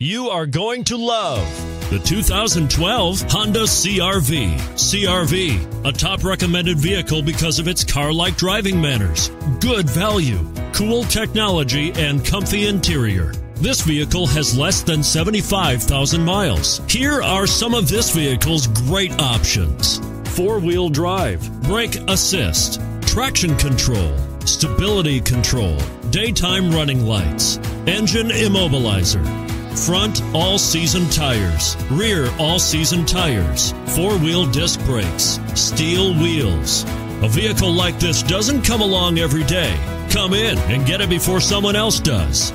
You are going to love the 2012 Honda CR-V. CR-V, a top recommended vehicle because of its car-like driving manners, good value, cool technology, and comfy interior. This vehicle has less than 75,000 miles. Here are some of this vehicle's great options: four-wheel drive, brake assist, traction control, stability control, daytime running lights, engine immobilizer, front all-season tires, rear all-season tires, four-wheel disc brakes, steel wheels. A vehicle like this doesn't come along every day. Come in and get it before someone else does.